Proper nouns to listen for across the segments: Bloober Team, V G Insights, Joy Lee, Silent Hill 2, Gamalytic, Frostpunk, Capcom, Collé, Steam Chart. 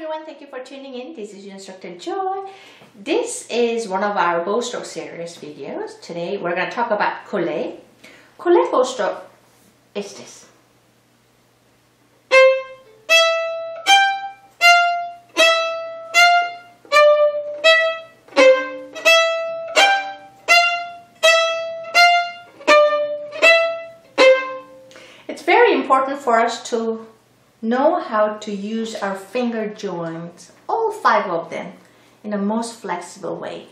everyone, thank you for tuning in. This is your instructor Joy. This is one of our bowstroke series videos. Today we're going to talk about collé. Collé bowstroke is this. It's very important for us to know how to use our finger joints, all five of them, in the most flexible way,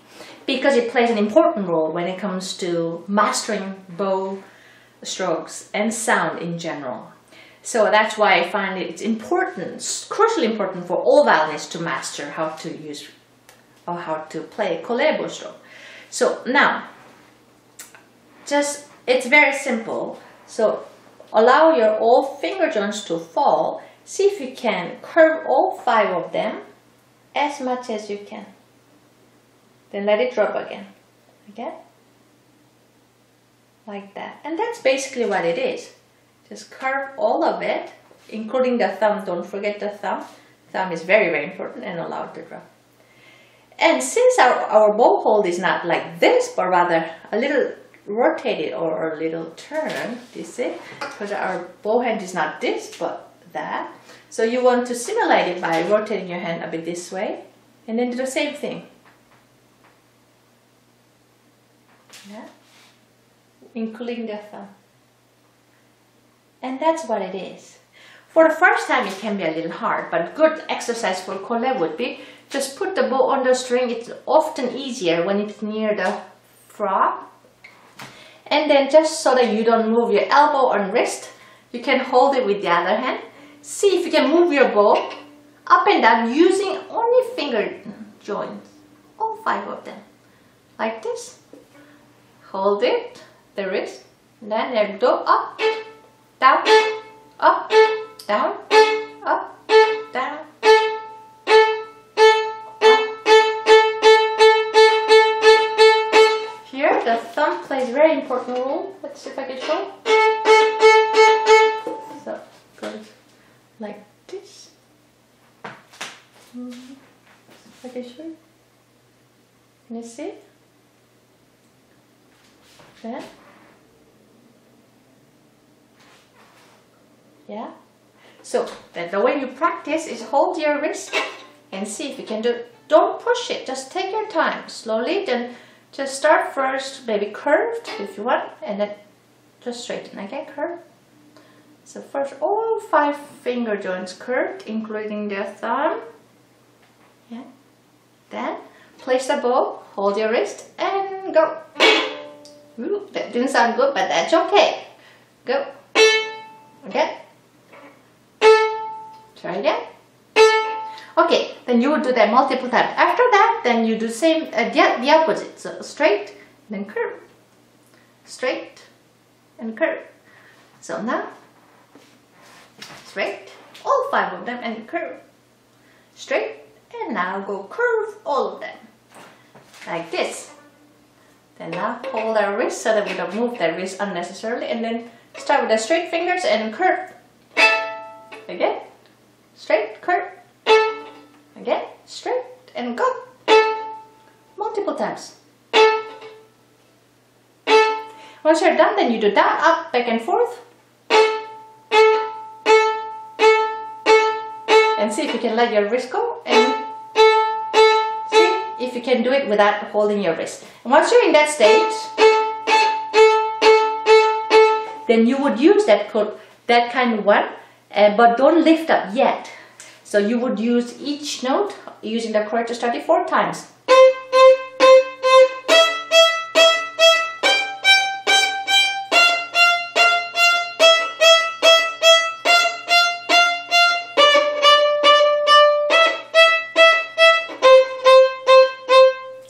because it plays an important role when it comes to mastering bow strokes and sound in general. So that's why I find it's important, crucially important, for all violinists to master how to use or how to play collé bow stroke. So now, it's very simple. So allow your all finger joints to fall. See if you can curve all five of them as much as you can. Then let it drop again. Again. Like that. And that's basically what it is. Just curve all of it, including the thumb. Don't forget the thumb. Thumb is very, very important, and allow it to drop. And since our bow hold is not like this, but rather a little rotated or a little turn, you see, because our bow hand is not this but that, so you want to simulate it by rotating your hand a bit this way, and then do the same thing, yeah, including the thumb. And that's what it is. For the first time it can be a little hard, but good exercise for collé would be just put the bow on the string. It's often easier when it's near the frog. And then, just so that you don't move your elbow or wrist, you can hold it with the other hand. See if you can move your bow up and down using only finger joints, all five of them. Like this. Hold it, the wrist, then let go up, down, up, down, up, down. The thumb plays a very important role. Let's see if I can show. So it goes like this. If I can show. Can you see? Then. Yeah. So the way you practice is hold your wrist and see if you can do it. Don't push it. Just take your time. Slowly, then. Just start first, maybe curved if you want, and then just straighten, okay, curve. So first, all five finger joints curved, including the thumb. Yeah. Then, place the bow, hold your wrist, and go. Ooh, that didn't sound good, but that's okay. Go. Okay. Try again. Okay, then you would do that multiple times. After that, then you do same the opposite. So straight, then curve. Straight, and curve. So now, straight, all five of them, and curve. Straight, and now go curve all of them. Like this. Then now hold our wrist so that we don't move that wrist unnecessarily. And then start with the straight fingers and curve. Again, straight, curve. Again, straight, and go. Multiple times. Once you're done, then you do down, up, back and forth. And see if you can let your wrist go, and see if you can do it without holding your wrist. And once you're in that stage, then you would use that kind of one, but don't lift up yet. So you would use each note using the correct strategy 4 times.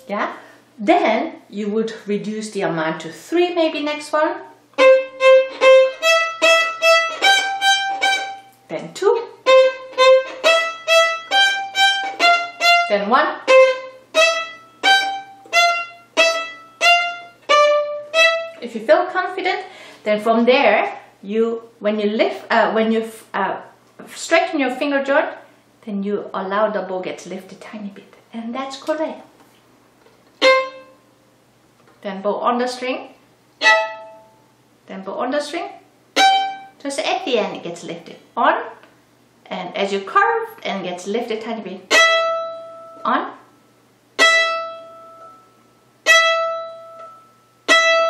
Yeah. Then you would reduce the amount to 3, maybe next one. Then 2. Then 1. If you feel confident, then from there, when you lift, when you straighten your finger joint, Then you allow the ball gets lifted a tiny bit. And that's collé. Then ball on the string. Then ball on the string. Just at the end it gets lifted. On. And as you curve and gets lifted a tiny bit. On.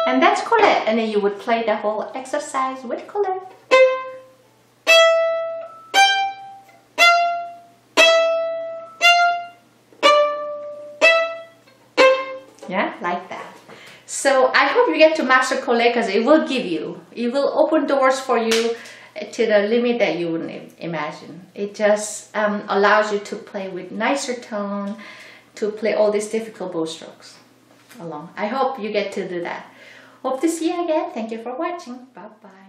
And that's collé. And then you would play the whole exercise with collé. Yeah, like that. So I hope you get to master collé, because it will give you, it will open doors for you to the limit that you wouldn't imagine. It just allows you to play with nicer tone, to play all these difficult bow strokes along. I hope you get to do that. Hope to see you again. Thank you for watching. Bye bye.